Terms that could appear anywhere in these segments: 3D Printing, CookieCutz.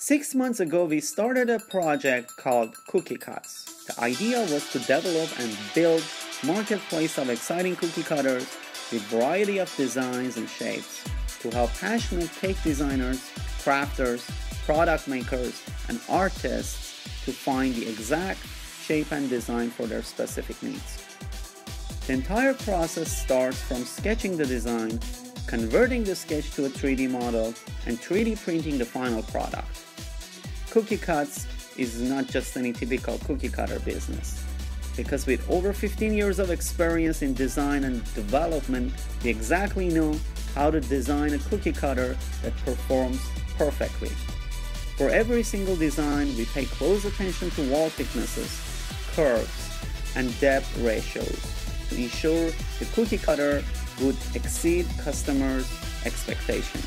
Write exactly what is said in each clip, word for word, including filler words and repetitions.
Six months ago, we started a project called CookieCutz. The idea was to develop and build a marketplace of exciting cookie cutters with a variety of designs and shapes to help passionate cake designers, crafters, product makers, and artists to find the exact shape and design for their specific needs. The entire process starts from sketching the design, converting the sketch to a three D model, and three D printing the final product. CookieCutz is not just any typical cookie cutter business, because with over fifteen years of experience in design and development, we exactly know how to design a cookie cutter that performs perfectly. For every single design, we pay close attention to wall thicknesses, curves, and depth ratios to ensure the cookie cutter would exceed customers' expectations.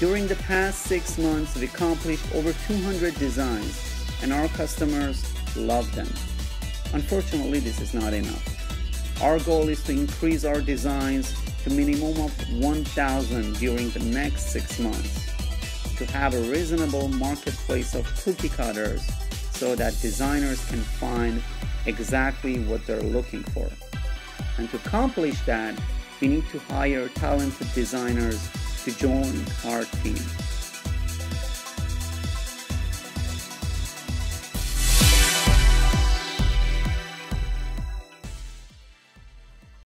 During the past six months, we accomplished over two hundred designs, and our customers love them. Unfortunately, this is not enough. Our goal is to increase our designs to a minimum of one thousand during the next six months to have a reasonable marketplace of cookie cutters so that designers can find exactly what they're looking for. And to accomplish that, we need to hire talented designers to join our team.